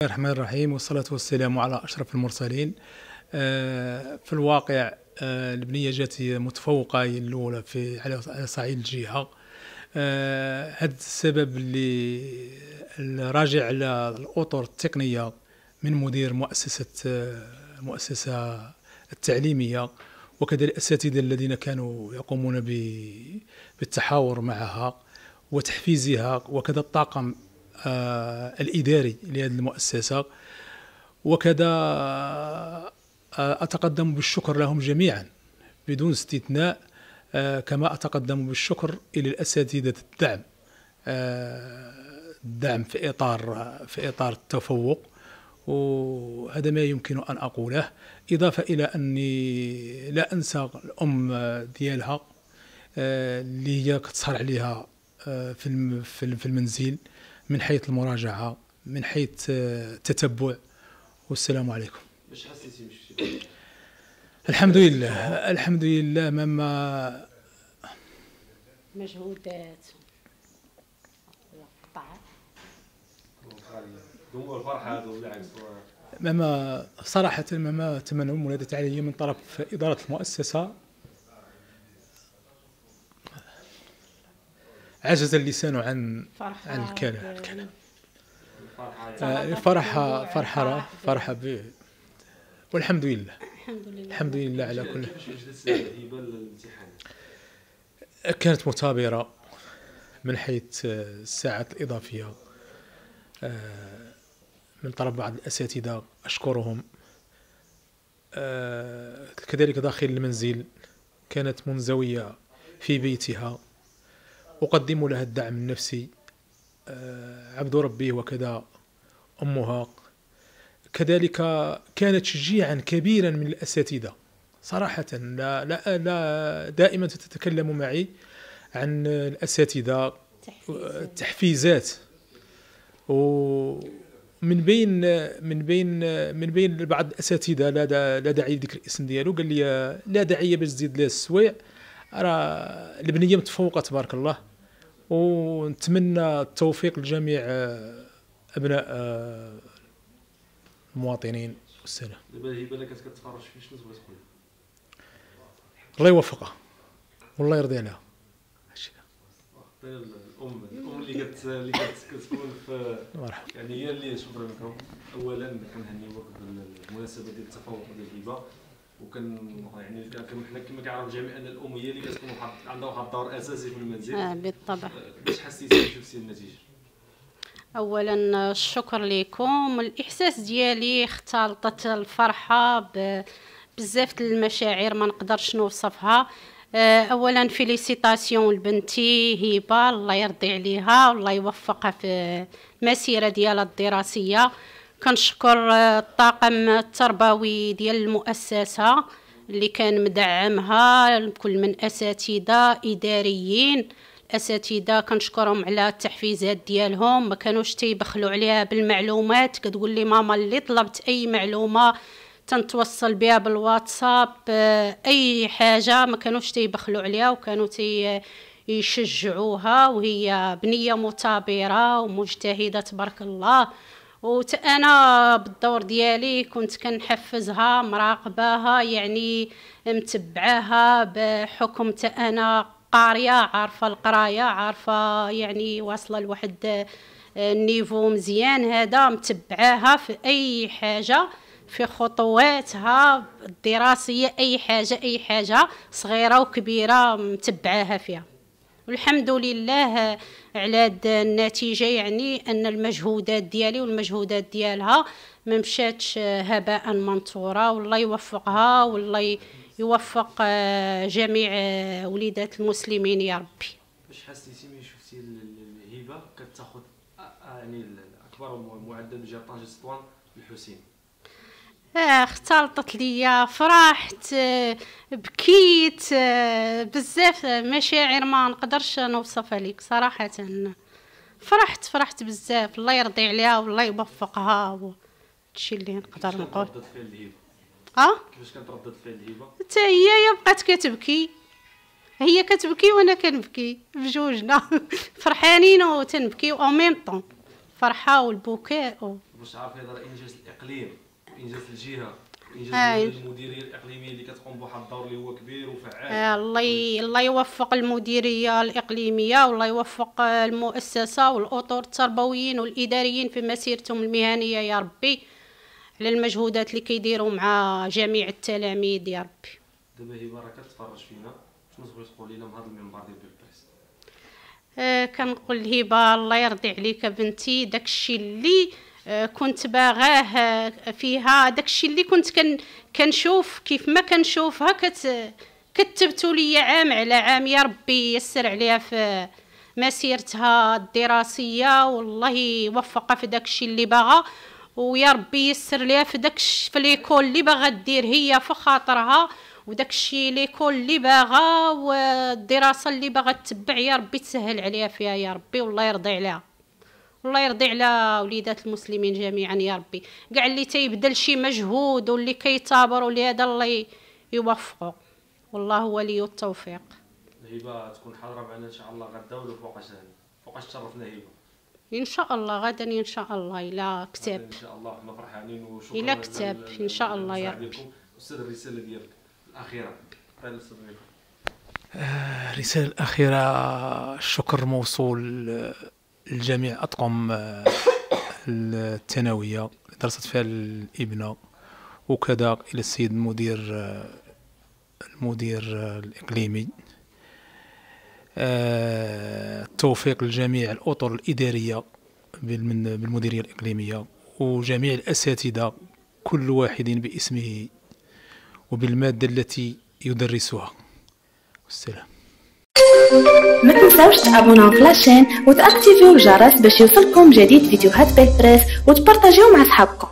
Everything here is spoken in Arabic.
بسم الله الرحمن الرحيم، والصلاة والسلام على أشرف المرسلين. في الواقع البنية جات متفوقة هي الأولى على صعيد الجهة. هذا السبب اللي راجع على الأطر التقنية من مدير المؤسسة التعليمية وكذلك الأساتذة الذين كانوا يقومون بالتحاور معها وتحفيزها، وكذا الطاقم الإداري لهذه المؤسسة، وكذا أتقدم بالشكر لهم جميعا بدون استثناء، كما أتقدم بالشكر إلى الأساتذة الدعم في إطار التفوق، وهذا ما يمكن أن أقوله. إضافة إلى أني لا أنسى الأم ديالها اللي هي كتسهر عليها في المنزل من حيث المراجعة، من حيث التتبع. والسلام عليكم. باش حسيتي مشيتي؟ الحمد لله. مما مجهودات الفرحة هذا ولا عكس؟ مما صراحة مما تمنوا ولدت عليه من طرف إدارة المؤسسة عجز اللسان عن الكلام. فرحة به، والحمد لله الحمد لله على كل. كانت مثابرة من حيث الساعات الإضافية من طرف بعض الأساتذة، أشكرهم. كذلك داخل المنزل كانت منزوية في بيتها، أقدم لها الدعم النفسي، عبد ربي وكذا أمها. كذلك كانت تشجيعا كبيرا من الأساتذة صراحة. لا دائما تتكلم معي عن الأساتذة، تحفيزات، ومن بين بعض الأساتذة لا داعي لذكر الاسم ديالو، قال لي لا داعي باش تزيد لها السويع، راه البنية متفوقة تبارك الله، ونتمنى التوفيق لجميع أبناء المواطنين. والسلام. دابا الهبة اللي كتفرج فيه شنو تبغي تقول؟ الله يوفقها والله يرضي عليها. هادشي الأم اللي كتكون في، يعني هي اللي شكرا لكم. أولا كنهنيوك بالمناسبة ديال التفوق ديال الهبة، يعني حنا كما كنعرفوا جميعا ان الام هي اللي كتكون عندها واحد الدور اساسي في المنزل. بالطبع. باش حسيتي شفتي النتيجه؟ اولا الشكر لكم. الاحساس ديالي اختلطت الفرحه بزاف المشاعر ما نقدرش نوصفها. اولا فيليسيتاسيون لبنتي هبه، الله يرضي عليها والله يوفقها في المسيره ديالها الدراسيه. كنشكر الطاقم التربوي ديال المؤسسة اللي كان مدعمها، كل من أساتذة إداريين، الأساتذة كنشكرهم على التحفيزات ديالهم، ما كانوش تيبخلوا عليها بالمعلومات. كتقول لي ماما اللي طلبت أي معلومة تنتوصل بها بالواتساب، أي حاجة ما كانوش تيبخلوا عليها، وكانوا يشجعوها. وهي بنية مثابرة ومجتهدة تبارك الله، وأنا بالدور ديالي كنت كنحفزها، مراقباها، يعني متبعاها، بحكم أنا قارية، عارفة القراية، عارفة يعني واصلة لواحد النيفو مزيان، هذا متبعاها في أي حاجة، في خطواتها الدراسية، أي حاجة صغيرة وكبيرة متبعاها فيها. والحمد لله على هاد النتيجه، يعني ان المجهودات ديالي والمجهودات ديالها ما مشاتش هباء منثورا. والله يوفقها والله يوفق جميع وليدات المسلمين يا ربي. واش حسيتي ملي شفتي الهبه كتاخذ يعني اكبر معدل ديال طنجة سطوان الحسين؟ اختلطت ليا، فرحت، بكيت، بزاف مشاعر ما نقدرش نوصفها لك صراحه. فرحت بزاف، الله يرضي عليها والله يوفقها. هادشي اللي نقدر نقول. كيفاش كتردد فعل الهبه؟ كيفاش كتردد فعل الهبه؟ حتى هي بقات كتبكي، هي كتبكي وانا كنبكي، بجوجنا فرحانين وتنبكي او ميم طون، فرحه والبكاء باش تعرف هذا انجاز الاقليم وانجاز الجهه وانجاز المديريه الاقليميه اللي كتقوم بواحد الدور اللي هو كبير وفعال. الله يوفق المديريه الاقليميه والله يوفق المؤسسه والاطر التربويين والاداريين في مسيرتهم المهنيه يا ربي على المجهودات اللي كيديروا مع جميع التلاميذ يا ربي. دابا هبه راه كتفرج فينا، شنو تبغي تقولي لها من هذا المنبر ديال بلبريس؟ كنقول لهبه الله يرضي عليك بنتي، داكشي اللي كنت باغاه فيها، داكشي اللي كنت كنشوف كيف ما كنشوفها كتبتو ليا عام على عام، يا ربي يسر عليها في مسيرتها الدراسيه والله يوفقها في داكشي اللي باغا، ويا ربي يسر ليها في داكشي في ليكول اللي باغا دير هي في خاطرها، وداكشي ليكول اللي باغا والدراسه اللي باغا تتبع، يا ربي تسهل عليها فيها يا ربي والله يرضي عليها، والله يرضي على وليدات المسلمين جميعا يا ربي، كاع اللي تيبذل شي مجهود واللي كيتابر ولهذا الله يوفقه والله ولي التوفيق. هبه تكون حاضره معنا ان شاء الله غدا ولا فوقاش تشرفنا هبه؟ ان شاء الله غدا ان شاء الله الى كتاب ان شاء الله، حنا فرحانين وشكرا الى كتاب ان شاء الله يا ربي. استاذ الرساله ديالك الاخيره قال الرساله الاخيره. الشكر موصول الجميع أطقم الثانوية درست فيها الإبنة وكذا إلى السيد المدير الإقليمي. التوفيق لجميع الأطر الإدارية بالمديرية الإقليمية وجميع الأساتذة كل واحد باسمه وبالمادة التي يدرسها. والسلام. ما تنساوش تابوناو في لاشين وتاكتيفيو الجرس باش يوصلكم جديد فيديوهات بلبريس وتبارطاجيو مع صحابكم.